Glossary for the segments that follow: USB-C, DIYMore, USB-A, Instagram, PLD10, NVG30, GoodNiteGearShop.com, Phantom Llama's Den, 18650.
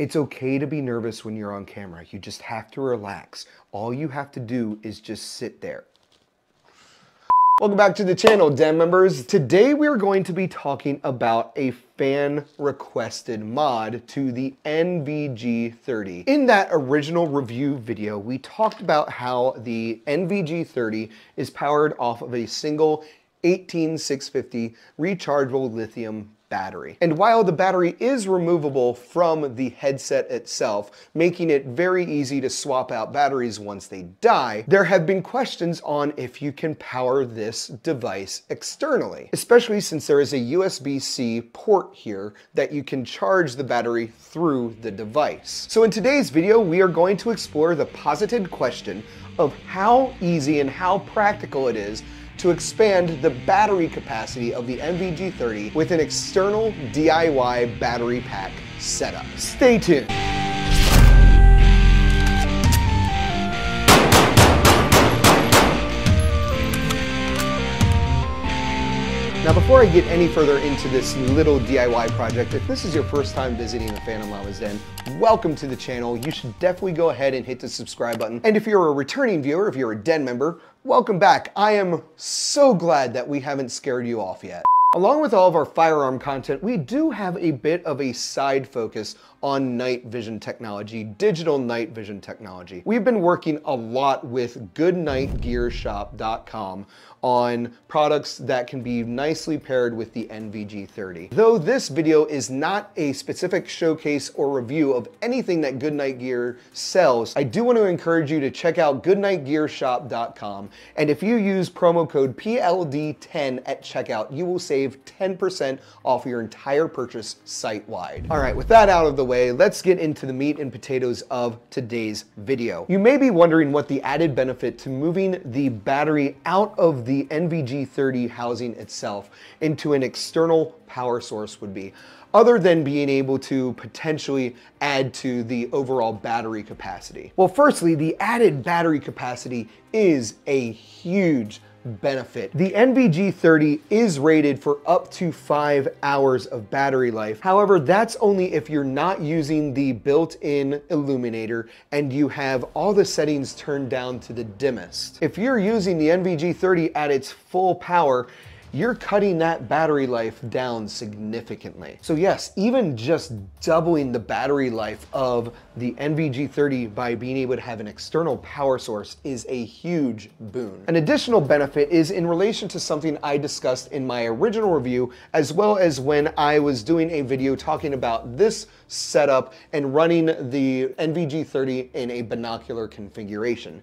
It's okay to be nervous when you're on camera. You just have to relax. All you have to do is just sit there. Welcome back to the channel, Den members. Today we are going to be talking about a fan-requested mod to the NVG30. In that original review video, we talked about how the NVG30 is powered off of a single 18650 rechargeable lithium battery. And while the battery is removable from the headset itself, making it very easy to swap out batteries once they die, there have been questions on if you can power this device externally, especially since there is a USB-C port here that you can charge the battery through the device. So in today's video, we are going to explore the posited question of how easy and how practical it is to expand the battery capacity of the NVG30 with an external DIY battery pack setup. Stay tuned. Now, before I get any further into this little DIY project, if this is your first time visiting the Phantom Llama's Den, welcome to the channel. You should definitely go ahead and hit the subscribe button. And if you're a returning viewer, if you're a Den member, welcome back. I am so glad that we haven't scared you off yet. Along with all of our firearm content, we do have a bit of a side focus on night vision technology, digital night vision technology. We've been working a lot with GoodNiteGearShop.com on products that can be nicely paired with the NVG30. Though this video is not a specific showcase or review of anything that GoodNite Gear sells, I do want to encourage you to check out GoodNiteGearShop.com, and if you use promo code PLD10 at checkout, you will save 10% off your entire purchase site-wide. All right, with that out of the way, let's get into the meat and potatoes of today's video. You may be wondering what the added benefit to moving the battery out of the NVG30 housing itself into an external power source would be, other than being able to potentially add to the overall battery capacity. Well, firstly, the added battery capacity is a huge benefit. The NVG30 is rated for up to 5 hours of battery life. However, that's only if you're not using the built-in illuminator and you have all the settings turned down to the dimmest. If you're using the NVG30 at its full power, you're cutting that battery life down significantly. So yes, even just doubling the battery life of the NVG30 by being able to have an external power source is a huge boon. An additional benefit is in relation to something I discussed in my original review, as well as when I was doing a video talking about this setup and running the NVG30 in a binocular configuration.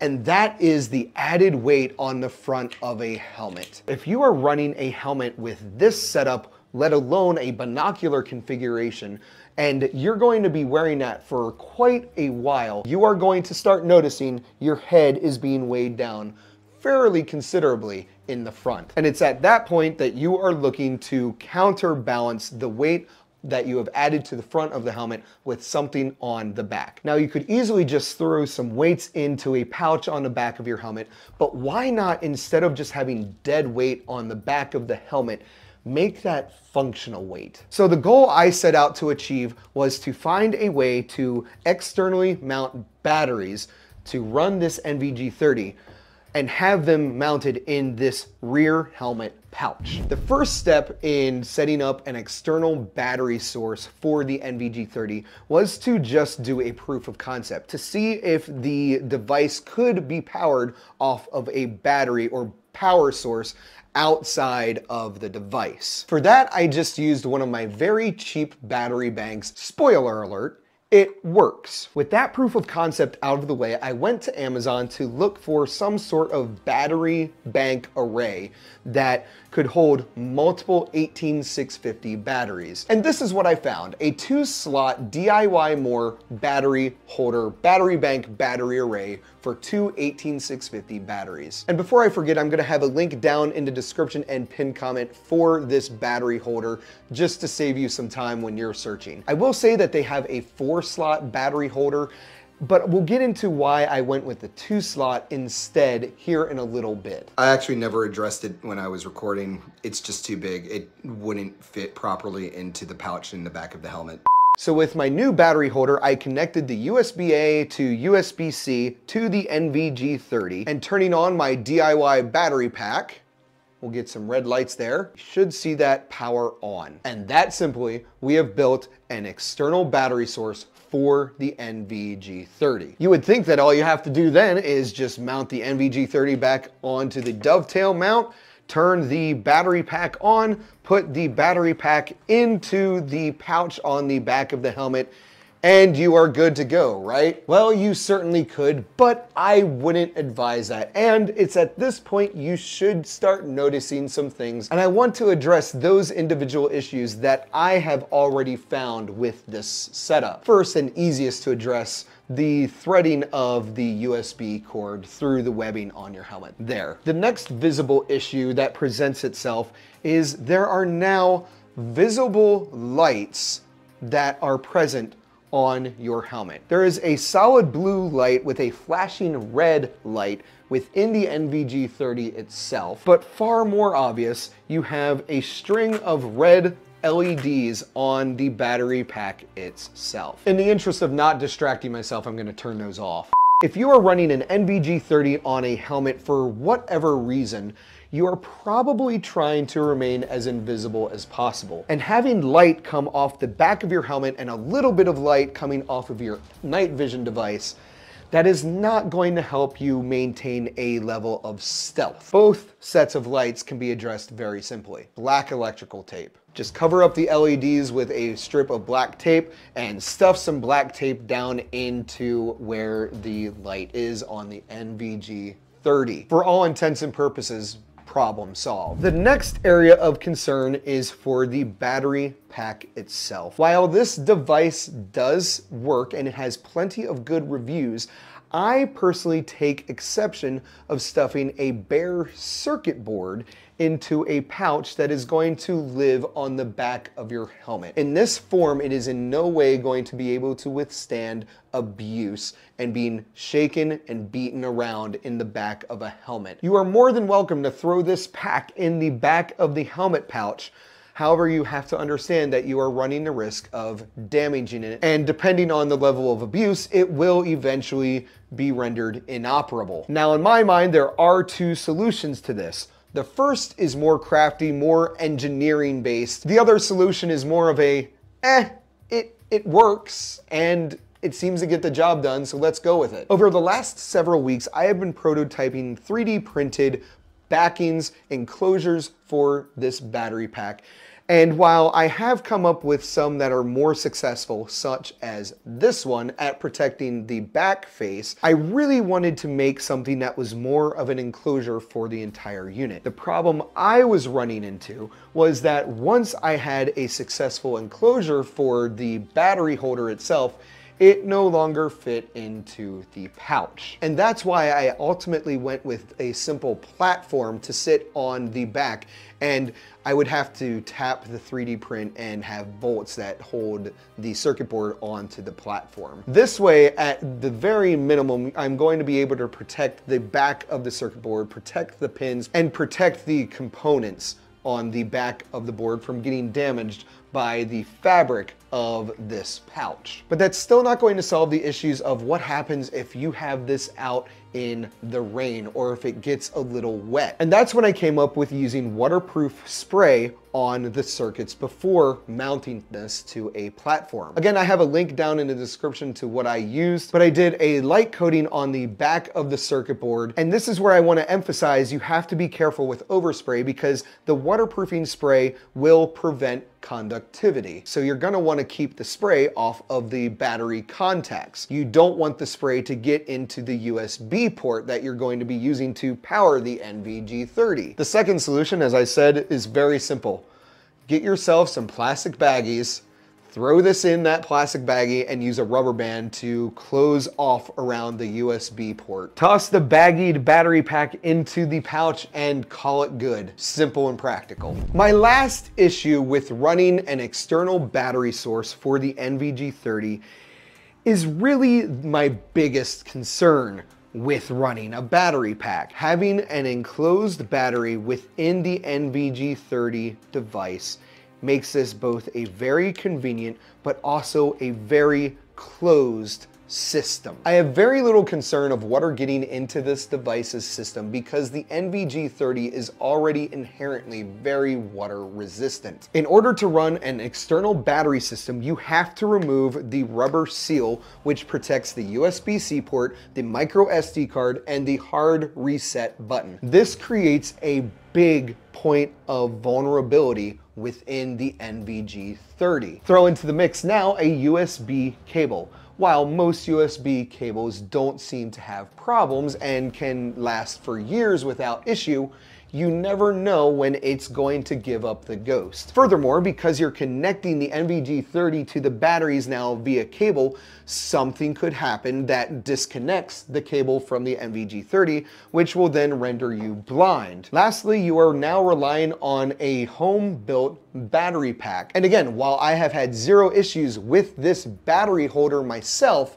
And that is the added weight on the front of a helmet. If you are running a helmet with this setup, let alone a binocular configuration, and you're going to be wearing that for quite a while, you are going to start noticing your head is being weighed down fairly considerably in the front. And it's at that point that you are looking to counterbalance the weight that you have added to the front of the helmet with something on the back. Now, you could easily just throw some weights into a pouch on the back of your helmet, but why not, instead of just having dead weight on the back of the helmet, make that functional weight? So the goal I set out to achieve was to find a way to externally mount batteries to run this NVG30 and have them mounted in this rear helmet pouch. The first step in setting up an external battery source for the NVG30 was to just do a proof of concept to see if the device could be powered off of a battery or power source outside of the device. For that, I just used one of my very cheap battery banks. Spoiler alert, it works. With that proof of concept out of the way, I went to Amazon to look for some sort of battery bank array that could hold multiple 18650 batteries. And this is what I found, a 2-slot DIYMore battery holder, battery bank battery array for two 18650 batteries. And before I forget, I'm gonna have a link down in the description and pinned comment for this battery holder, just to save you some time when you're searching. I will say that they have a 4-slot battery holder, but we'll get into why I went with the 2-slot instead here in a little bit. I actually never addressed it when I was recording. It's just too big. It wouldn't fit properly into the pouch in the back of the helmet. So with my new battery holder, I connected the USB-A to USB-C to the NVG30 and turning on my DIY battery pack, we'll get some red lights there. You should see that power on. And that simply, we have built an external battery source for the NVG30. You would think that all you have to do then is just mount the NVG30 back onto the dovetail mount, turn the battery pack on, put the battery pack into the pouch on the back of the helmet, and you are good to go, right? Well, you certainly could, but I wouldn't advise that. And it's at this point you should start noticing some things. And I want to address those individual issues that I have already found with this setup. First and easiest to address, the threading of the USB cord through the webbing on your helmet there. The next visible issue that presents itself is there are now visible lights that are present on your helmet. There is a solid blue light with a flashing red light within the NVG30 itself, but far more obvious, you have a string of red LEDs on the battery pack itself. In the interest of not distracting myself, I'm gonna turn those off. If you are running an NVG30 on a helmet for whatever reason, you are probably trying to remain as invisible as possible. And having light come off the back of your helmet and a little bit of light coming off of your night vision device, that is not going to help you maintain a level of stealth. Both sets of lights can be addressed very simply. Black electrical tape. Just cover up the LEDs with a strip of black tape and stuff some black tape down into where the light is on the NVG30. For all intents and purposes, problem solved. The next area of concern is for the battery pack itself. While this device does work and it has plenty of good reviews, I personally take exception of stuffing a bare circuit board into a pouch that is going to live on the back of your helmet. In this form, it is in no way going to be able to withstand abuse and being shaken and beaten around in the back of a helmet. You are more than welcome to throw this pack in the back of the helmet pouch. However, you have to understand that you are running the risk of damaging it, and depending on the level of abuse, it will eventually be rendered inoperable. Now, in my mind, there are two solutions to this. The first is more crafty, more engineering based. The other solution is more of a, it works and it seems to get the job done, so let's go with it. Over the last several weeks, I have been prototyping 3D printed backings, enclosures for this battery pack. And while I have come up with some that are more successful, such as this one at protecting the back face, I really wanted to make something that was more of an enclosure for the entire unit. The problem I was running into was that once I had a successful enclosure for the battery holder itself, it no longer fit into the pouch. And that's why I ultimately went with a simple platform to sit on the back, and I would have to tap the 3D print and have bolts that hold the circuit board onto the platform. This way, at the very minimum, I'm going to be able to protect the back of the circuit board, protect the pins, and protect the components on the back of the board from getting damaged by the fabric of this pouch. But that's still not going to solve the issues of what happens if you have this out in the rain or if it gets a little wet. And that's when I came up with using waterproof spray on the circuits before mounting this to a platform. Again, I have a link down in the description to what I used, but I did a light coating on the back of the circuit board. And this is where I want to emphasize you have to be careful with overspray because the waterproofing spray will prevent conductivity. So you're going to want to keep the spray off of the battery contacts. You don't want the spray to get into the USB port that you're going to be using to power the NVG30. The second solution, as I said, is very simple. Get yourself some plastic baggies, throw this in that plastic baggie, and use a rubber band to close off around the USB port. Toss the baggied battery pack into the pouch and call it good. Simple and practical. My last issue with running an external battery source for the NVG30 is really my biggest concern with running a battery pack. Having an enclosed battery within the NVG30 device makes this both a very convenient, but also a very closed system. I have very little concern of water getting into this device's system because the NVG30 is already inherently very water resistant. In order to run an external battery system, you have to remove the rubber seal, which protects the USB-C port, the micro SD card, and the hard reset button. This creates a big point of vulnerability within the NVG30. Throw into the mix now a USB cable. While most USB cables don't seem to have problems and can last for years without issue, you never know when it's going to give up the ghost. Furthermore, because you're connecting the NVG30 to the batteries now via cable, something could happen that disconnects the cable from the NVG30, which will then render you blind. Lastly, you are now relying on a home-built battery pack. And again, while I have had zero issues with this battery holder myself,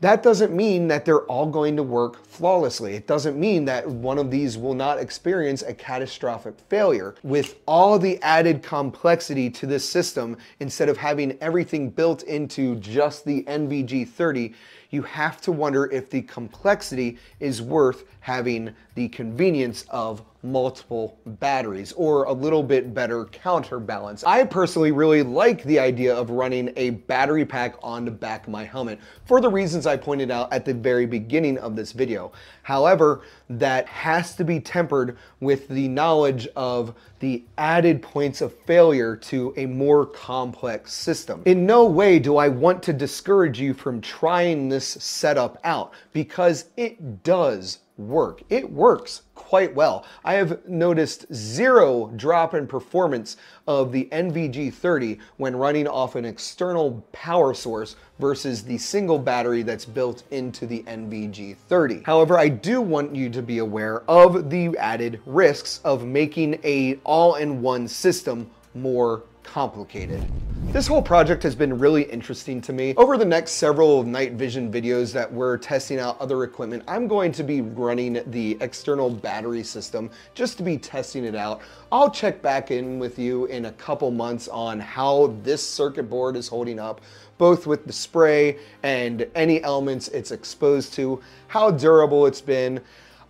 that doesn't mean that they're all going to work flawlessly. It doesn't mean that one of these will not experience a catastrophic failure. With all the added complexity to this system, instead of having everything built into just the NVG30, you have to wonder if the complexity is worth having the convenience of multiple batteries or a little bit better counterbalance. I personally really like the idea of running a battery pack on the back of my helmet for the reasons I pointed out at the very beginning of this video. However, that has to be tempered with the knowledge of the added points of failure to a more complex system. In no way do I want to discourage you from trying this setup out because it does work. It works quite well. I have noticed zero drop in performance of the NVG30 when running off an external power source versus the single battery that's built into the NVG30. However, I do want you to be aware of the added risks of making an all-in-one system more complicated. This whole project has been really interesting to me. Over the next several night vision videos that we're testing out other equipment, I'm going to be running the external battery system just to be testing it out. I'll check back in with you in a couple months on how this circuit board is holding up, both with the spray and any elements it's exposed to, how durable it's been.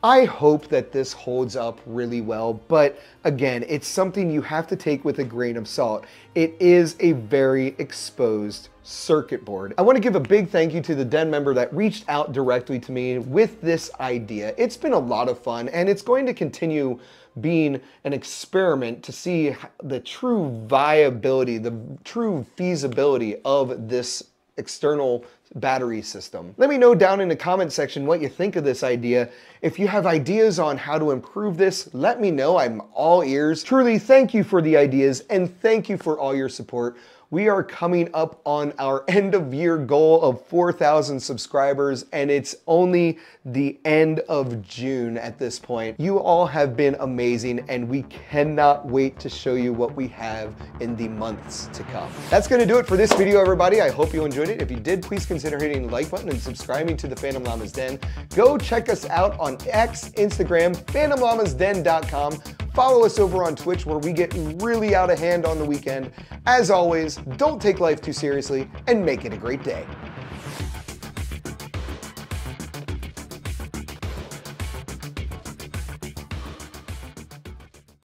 I hope that this holds up really well, but again, it's something you have to take with a grain of salt. It is a very exposed circuit board. I want to give a big thank you to the Den member that reached out directly to me with this idea. It's been a lot of fun, and it's going to continue being an experiment to see the true viability, the true feasibility of this external battery system. Let me know down in the comment section what you think of this idea. If you have ideas on how to improve this, let me know. I'm all ears. Truly, thank you for the ideas and thank you for all your support. We are coming up on our end of year goal of 4,000 subscribers, and it's only the end of June at this point. You all have been amazing, and we cannot wait to show you what we have in the months to come. That's gonna do it for this video, everybody. I hope you enjoyed it. If you did, please consider hitting the like button and subscribing to the Phantom Llama's Den. Go check us out on X, Instagram, phantomllamasden.com. Follow us over on Twitch where we get really out of hand on the weekend. As always, don't take life too seriously and make it a great day.